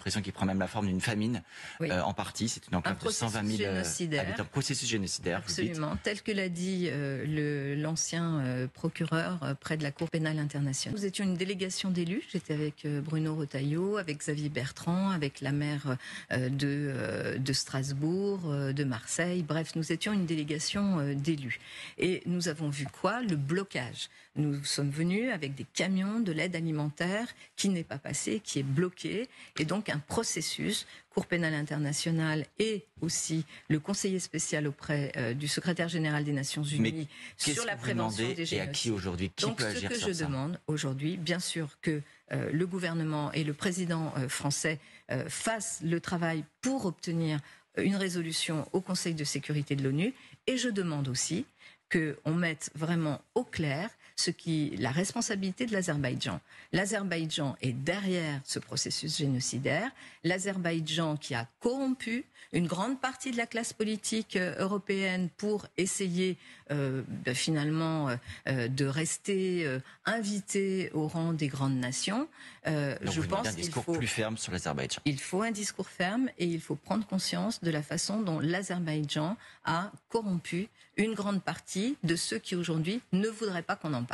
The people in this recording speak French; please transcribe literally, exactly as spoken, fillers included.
pression qui prend même la forme d'une famine, oui. euh, en partie. C'est une enclave de cent vingt mille habitants. Processus génocidaire. Absolument, tel que l'a dit euh, le, l'ancien euh, procureur euh, près de la Cour pénale internationale. Nous étions une délégation d'élus. J'étais avec euh, Bruno Retailleau, avec Xavier Bertrand, avec la maire euh, de, euh, de Strasbourg, euh, de Marseille. Bref, nous étions une délégation euh, d'élus. Et nous avons vu quoi? Le blocage. Nous sommes venus avec des camions de l'aide alimentaire qui n'est pas passée, qui est bloquée. Et donc un processus, Cour pénale internationale et aussi le conseiller spécial auprès euh, du secrétaire général des Nations Unies Mais sur la prévention des génocides. Et à qui aujourd'hui? Qui donc, peut agir sur ça? Donc ce que je demande aujourd'hui, bien sûr que euh, le gouvernement et le président euh, français euh, fassent le travail pour obtenir une résolution au Conseil de sécurité de l'ONU. Et je demande aussi qu'on mette vraiment au clair ce qui, la responsabilité de l'Azerbaïdjan. L'Azerbaïdjan est derrière ce processus génocidaire. L'Azerbaïdjan qui a corrompu une grande partie de la classe politique européenne pour essayer euh, de, finalement euh, de rester euh, invité au rang des grandes nations. Euh, Donc je vous pense un discours qu'il faut, plus ferme sur l'Azerbaïdjan. Il faut un discours ferme et il faut prendre conscience de la façon dont l'Azerbaïdjan a corrompu une grande partie de ceux qui aujourd'hui ne voudraient pas qu'on en parle.